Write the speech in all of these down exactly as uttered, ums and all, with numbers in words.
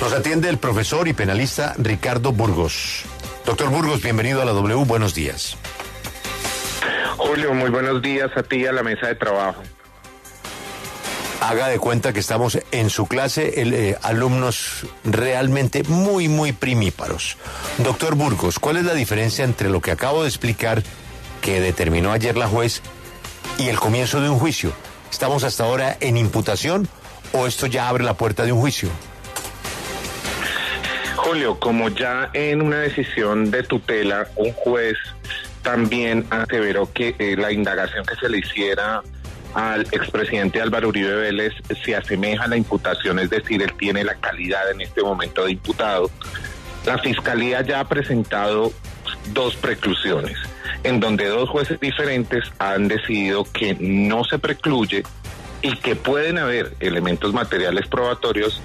Nos atiende el profesor y penalista Ricardo Burgos. Doctor Burgos, bienvenido a la W, buenos días. Julio, muy buenos días a ti y a la mesa de trabajo. Haga de cuenta que estamos en su clase, el, eh, alumnos realmente muy, muy primíparos. Doctor Burgos, ¿cuál es la diferencia entre lo que acabo de explicar, que determinó ayer la juez, y el comienzo de un juicio? ¿Estamos hasta ahora en imputación o esto ya abre la puerta de un juicio? Julio, como ya en una decisión de tutela, un juez también aseveró que eh, la indagación que se le hiciera al expresidente Álvaro Uribe Vélez se asemeja a la imputación, es decir, él tiene la calidad en este momento de imputado. La Fiscalía ya ha presentado dos preclusiones, en donde dos jueces diferentes han decidido que no se precluye y que pueden haber elementos materiales probatorios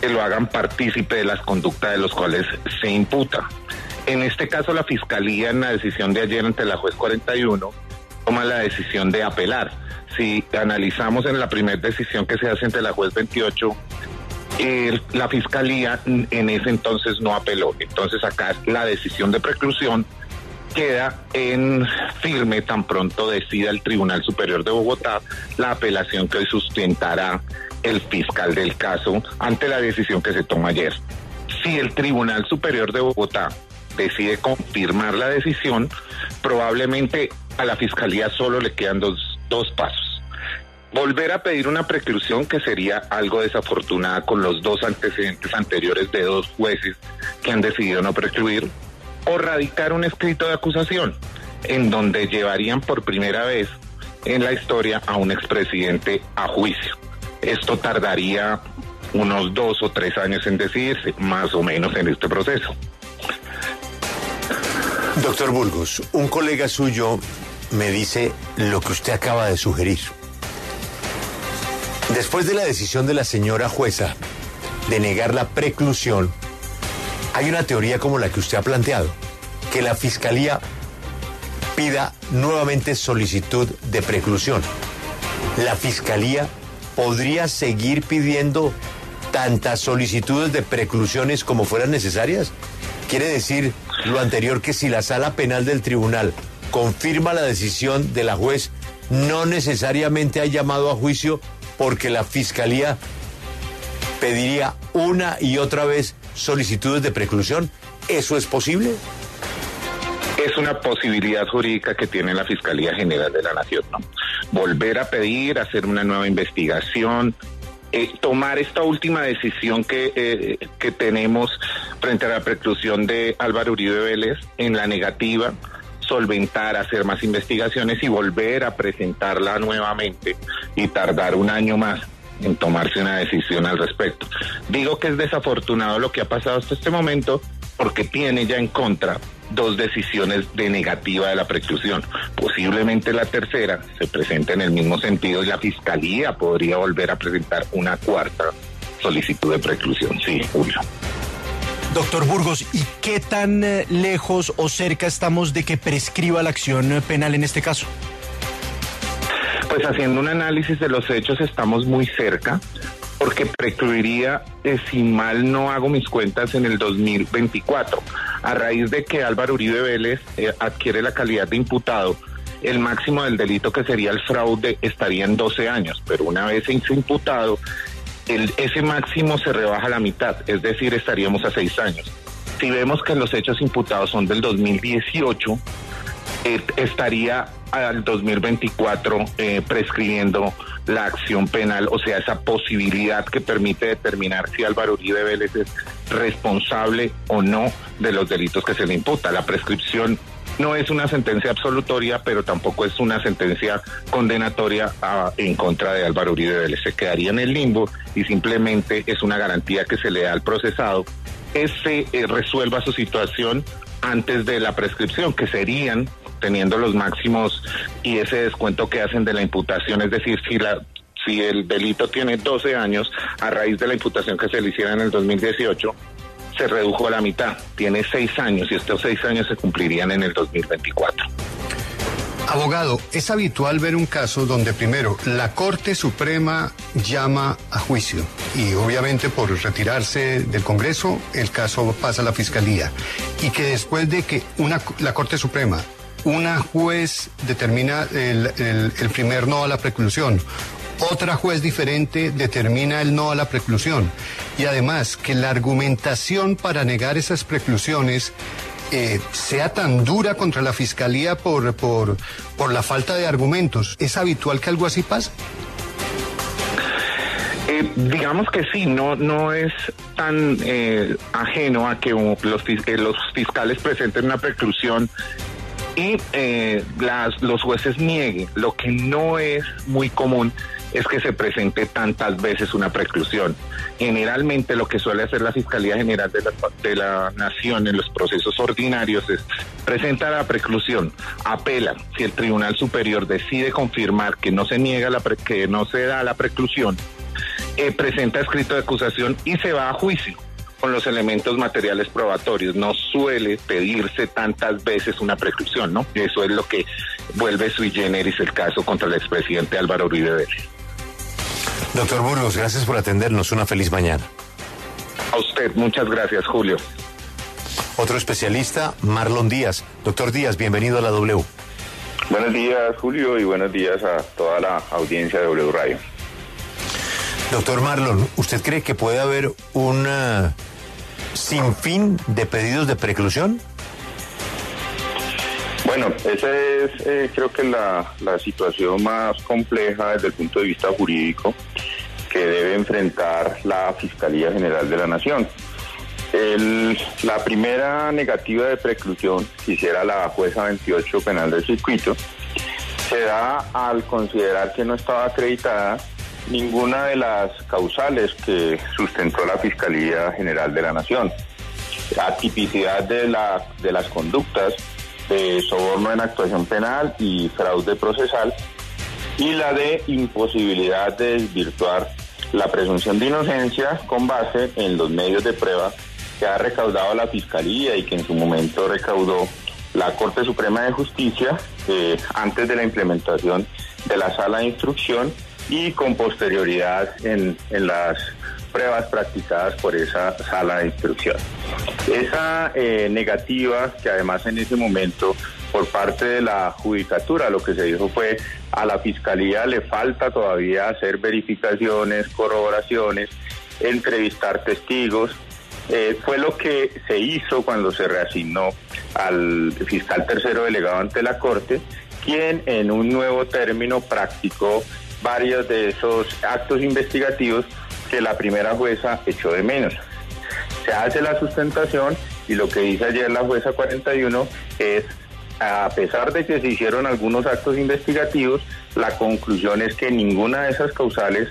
que lo hagan partícipe de las conductas de los cuales se imputa. En este caso, la Fiscalía, en la decisión de ayer ante la juez cuarenta y uno, toma la decisión de apelar. Si analizamos en la primera decisión que se hace ante la juez veintiocho, eh, la Fiscalía en ese entonces no apeló. Entonces acá la decisión de preclusión queda en firme tan pronto decida el Tribunal Superior de Bogotá la apelación que hoy sustentará el fiscal del caso ante la decisión que se toma ayer. Si el Tribunal Superior de Bogotá decide confirmar la decisión, probablemente a la Fiscalía solo le quedan dos, dos pasos. Volver a pedir una preclusión, que sería algo desafortunada con los dos antecedentes anteriores de dos jueces que han decidido no precluir, o radicar un escrito de acusación, en donde llevarían por primera vez en la historia a un expresidente a juicio. Esto tardaría unos dos o tres años en decidirse, más o menos, en este proceso. Doctor Burgos, un colega suyo me dice lo que usted acaba de sugerir. Después de la decisión de la señora jueza de negar la preclusión, hay una teoría como la que usted ha planteado, que la Fiscalía pida nuevamente solicitud de preclusión. ¿La Fiscalía podría seguir pidiendo tantas solicitudes de preclusiones como fueran necesarias? Quiere decir lo anterior, que si la sala penal del tribunal confirma la decisión de la juez, no necesariamente ha llamado a juicio, porque la Fiscalía pediría una y otra vez solicitudes de preclusión. ¿Eso es posible? Es una posibilidad jurídica que tiene la Fiscalía General de la Nación, ¿no? Volver a pedir, hacer una nueva investigación, eh, tomar esta última decisión que, eh, que tenemos frente a la preclusión de Álvaro Uribe Vélez en la negativa, solventar, hacer más investigaciones y volver a presentarla nuevamente y tardar un año más en tomarse una decisión al respecto. Digo que es desafortunado lo que ha pasado hasta este momento, porque tiene ya en contra dos decisiones de negativa de la preclusión. Posiblemente la tercera se presente en el mismo sentido y la Fiscalía podría volver a presentar una cuarta solicitud de preclusión. Sí, Julio. Doctor Burgos, ¿y qué tan lejos o cerca estamos de que prescriba la acción penal en este caso? Pues haciendo un análisis de los hechos estamos muy cerca, porque precluiría, eh, si mal no hago mis cuentas, en el dos mil veinticuatro. A raíz de que Álvaro Uribe Vélez eh, adquiere la calidad de imputado, el máximo del delito, que sería el fraude, estaría en doce años, pero una vez hecho imputado, el, ese máximo se rebaja a la mitad, es decir, estaríamos a seis años. Si vemos que los hechos imputados son del dos mil dieciocho, eh, estaría al dos mil veinticuatro eh, prescribiendo la acción penal, o sea, esa posibilidad que permite determinar si Álvaro Uribe Vélez es responsable o no de los delitos que se le imputa. La prescripción no es una sentencia absolutoria, pero tampoco es una sentencia condenatoria a, en contra de Álvaro Uribe Vélez. Se quedaría en el limbo y simplemente es una garantía que se le da al procesado que se eh, resuelva su situación antes de la prescripción, que serían teniendo los máximos y ese descuento que hacen de la imputación, es decir, si la si el delito tiene doce años, a raíz de la imputación que se le hiciera en el dos mil dieciocho, se redujo a la mitad, tiene seis años y estos seis años se cumplirían en el dos mil veinticuatro. Abogado, ¿es habitual ver un caso donde primero la Corte Suprema llama a juicio y obviamente por retirarse del Congreso el caso pasa a la Fiscalía y que después de que una, la Corte Suprema, una juez determina el, el, el primer no a la preclusión, otra juez diferente determina el no a la preclusión y además que la argumentación para negar esas preclusiones Eh, sea tan dura contra la Fiscalía por, por, por la falta de argumentos? ¿Es habitual que algo así pase? Eh, digamos que sí, no, no es tan eh, ajeno a que los, eh, los fiscales presenten una preclusión y eh, las, los jueces nieguen. Lo que no es muy común es que se presente tantas veces una preclusión. Generalmente lo que suele hacer la Fiscalía General de la, de la Nación en los procesos ordinarios es presentar la preclusión, apela. Si el Tribunal Superior decide confirmar que no se niega la pre, que no se da la preclusión, eh, presenta escrito de acusación y se va a juicio con los elementos materiales probatorios. No suele pedirse tantas veces una preclusión, ¿no? Eso es lo que vuelve sui generis el caso contra el expresidente Álvaro Uribe Vélez. Doctor Burgos, gracias por atendernos. Una feliz mañana. A usted, muchas gracias, Julio. Otro especialista, Marlon Díaz. Doctor Díaz, bienvenido a la W. Buenos días, Julio, y buenos días a toda la audiencia de W Radio. Doctor Marlon, ¿usted cree que puede haber un sinfín de pedidos de preclusión? Bueno, esa es eh, creo que la, la situación más compleja desde el punto de vista jurídico que debe enfrentar la Fiscalía General de la Nación. El, la primera negativa de preclusión que hiciera la jueza veintiocho penal del circuito se da al considerar que no estaba acreditada ninguna de las causales que sustentó la Fiscalía General de la Nación. La tipicidad de, la, de las conductas de soborno en actuación penal y fraude procesal, y la de imposibilidad de desvirtuar la presunción de inocencia con base en los medios de prueba que ha recaudado la Fiscalía y que en su momento recaudó la Corte Suprema de Justicia eh, antes de la implementación de la Sala de Instrucción y con posterioridad en, en las pruebas practicadas por esa Sala de Instrucción. Esa eh, negativa, que además en ese momento por parte de la judicatura lo que se dijo fue: a la Fiscalía le falta todavía hacer verificaciones, corroboraciones, entrevistar testigos. Eh, fue lo que se hizo cuando se reasignó al fiscal tercero delegado ante la Corte, quien en un nuevo término practicó varios de esos actos investigativos que la primera jueza echó de menos. Se hace la sustentación y lo que dice ayer la jueza cuarenta y uno es: a pesar de que se hicieron algunos actos investigativos, la conclusión es que ninguna de esas causales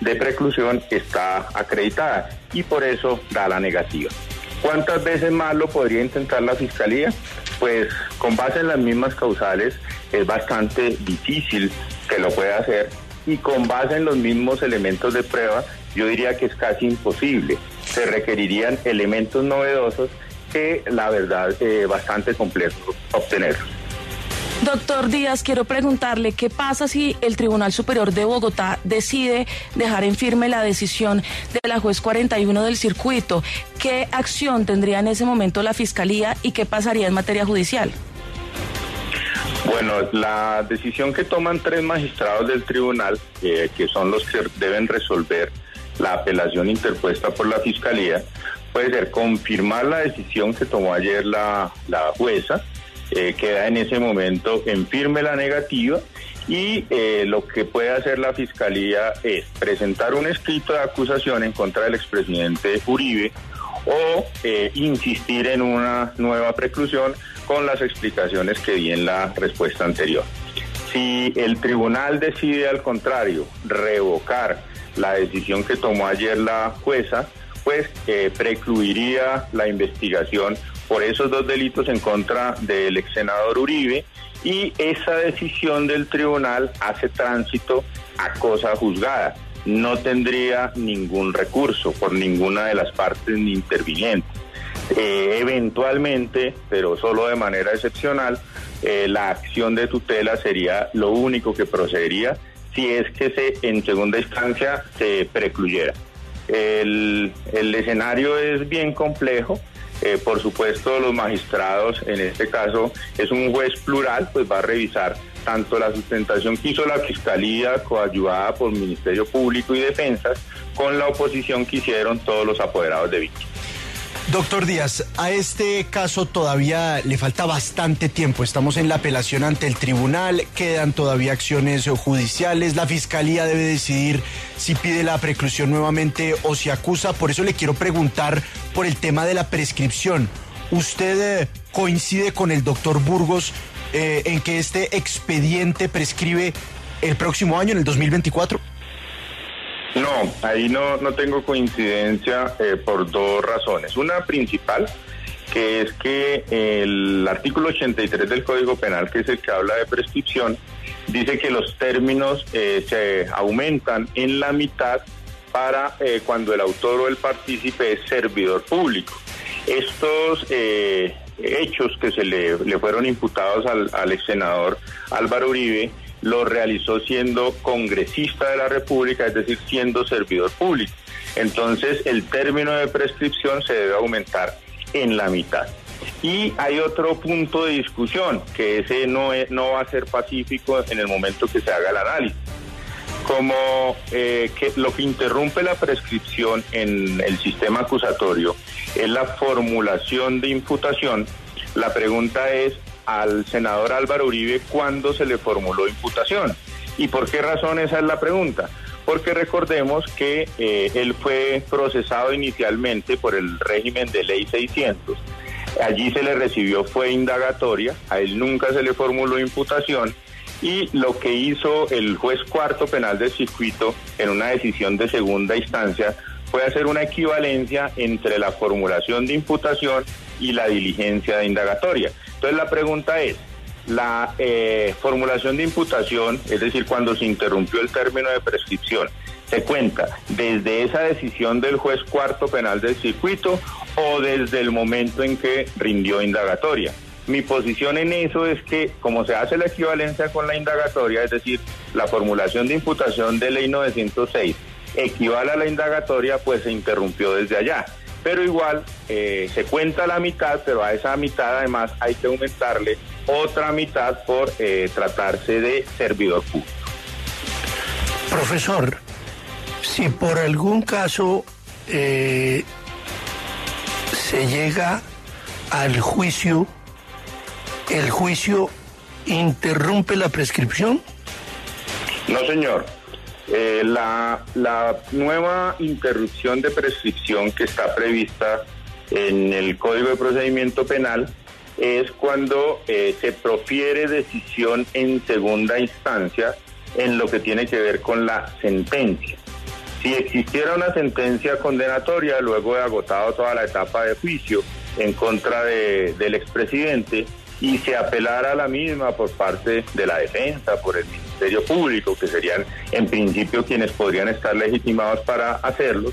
de preclusión está acreditada y por eso da la negativa. ¿Cuántas veces más lo podría intentar la Fiscalía? Pues con base en las mismas causales es bastante difícil que lo pueda hacer, y con base en los mismos elementos de prueba yo diría que es casi imposible. Se requerirían elementos novedosos que la verdad es eh, bastante complejo obtener. Doctor Díaz, quiero preguntarle qué pasa si el Tribunal Superior de Bogotá decide dejar en firme la decisión de la juez cuarenta y uno del circuito. ¿Qué acción tendría en ese momento la Fiscalía y qué pasaría en materia judicial? Bueno, la decisión que toman tres magistrados del tribunal, eh, que son los que deben resolver la apelación interpuesta por la Fiscalía, puede ser confirmar la decisión que tomó ayer la, la jueza, eh, queda en ese momento en firme la negativa, y eh, lo que puede hacer la Fiscalía es presentar un escrito de acusación en contra del expresidente Uribe o eh, insistir en una nueva preclusión con las explicaciones que di en la respuesta anterior. Si el tribunal decide al contrario revocar la decisión que tomó ayer la jueza, pues eh, precluiría la investigación por esos dos delitos en contra del ex senador Uribe, y esa decisión del tribunal hace tránsito a cosa juzgada. No tendría ningún recurso por ninguna de las partes ni intervinientes. Eh, eventualmente, pero solo de manera excepcional, eh, la acción de tutela sería lo único que procedería si es que se, en segunda instancia se precluyera. El, el escenario es bien complejo. Eh, por supuesto, los magistrados, en este caso es un juez plural, pues va a revisar tanto la sustentación que hizo la Fiscalía, coayudada por Ministerio Público y Defensas, con la oposición que hicieron todos los apoderados de víctimas. Doctor Díaz, a este caso todavía le falta bastante tiempo. Estamos en la apelación ante el tribunal, quedan todavía acciones judiciales, la Fiscalía debe decidir si pide la preclusión nuevamente o si acusa. Por eso le quiero preguntar por el tema de la prescripción. ¿Usted eh, coincide con el doctor Burgos eh, en que este expediente prescribe el próximo año, en el dos mil veinticuatro? No, ahí no, no tengo coincidencia eh, por dos razones. Una principal, que es que el artículo ochenta y tres del Código Penal, que es el que habla de prescripción, dice que los términos eh, se aumentan en la mitad para eh, cuando el autor o el partícipe es servidor público. Estos eh, hechos que se le, le fueron imputados al, al ex senador Álvaro Uribe lo realizó siendo congresista de la República, es decir, siendo servidor público. Entonces, el término de prescripción se debe aumentar en la mitad. Y hay otro punto de discusión, que ese no, es, no va a ser pacífico en el momento que se haga el análisis. Como eh, que lo que interrumpe la prescripción en el sistema acusatorio es la formulación de imputación, la pregunta es al senador Álvaro Uribe cuándo se le formuló imputación. ¿Y por qué razón? Esa es la pregunta. Porque recordemos que eh, él fue procesado inicialmente por el régimen de ley seiscientos. Allí se le recibió fue indagatoria, a él nunca se le formuló imputación, y lo que hizo el juez cuarto penal del circuito en una decisión de segunda instancia fue hacer una equivalencia entre la formulación de imputación y la diligencia de indagatoria. Entonces la pregunta es, la eh, formulación de imputación, es decir, cuando se interrumpió el término de prescripción, ¿se cuenta desde esa decisión del juez cuarto penal del circuito o desde el momento en que rindió indagatoria? Mi posición en eso es que, como se hace la equivalencia con la indagatoria, es decir, la formulación de imputación de ley novecientos seis equivale a la indagatoria, pues se interrumpió desde allá. Pero igual eh, se cuenta la mitad, pero a esa mitad además hay que aumentarle otra mitad por eh, tratarse de servidor público. Profesor, si por algún caso eh, se llega al juicio, ¿el juicio interrumpe la prescripción? No, señor. Eh, la, la nueva interrupción de prescripción que está prevista en el Código de Procedimiento Penal es cuando eh, se profiere decisión en segunda instancia en lo que tiene que ver con la sentencia. Si existiera una sentencia condenatoria, luego de agotado toda la etapa de juicio en contra de, del expresidente, y se apelara a la misma por parte de la defensa, por el Ministerio Público, que serían en principio quienes podrían estar legitimados para hacerlo,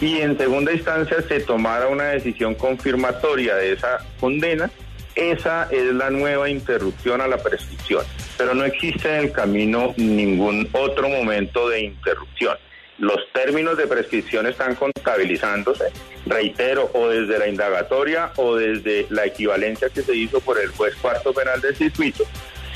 y en segunda instancia se tomara una decisión confirmatoria de esa condena, esa es la nueva interrupción a la prescripción. Pero no existe en el camino ningún otro momento de interrupción. Los términos de prescripción están contabilizándose, reitero, o desde la indagatoria o desde la equivalencia que se hizo por el juez cuarto penal del circuito,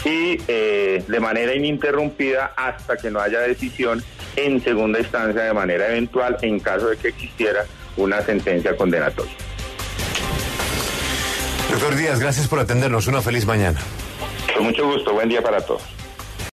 y eh, de manera ininterrumpida hasta que no haya decisión en segunda instancia de manera eventual en caso de que existiera una sentencia condenatoria. Doctor Díaz, gracias por atendernos. Una feliz mañana. Con mucho gusto. Buen día para todos.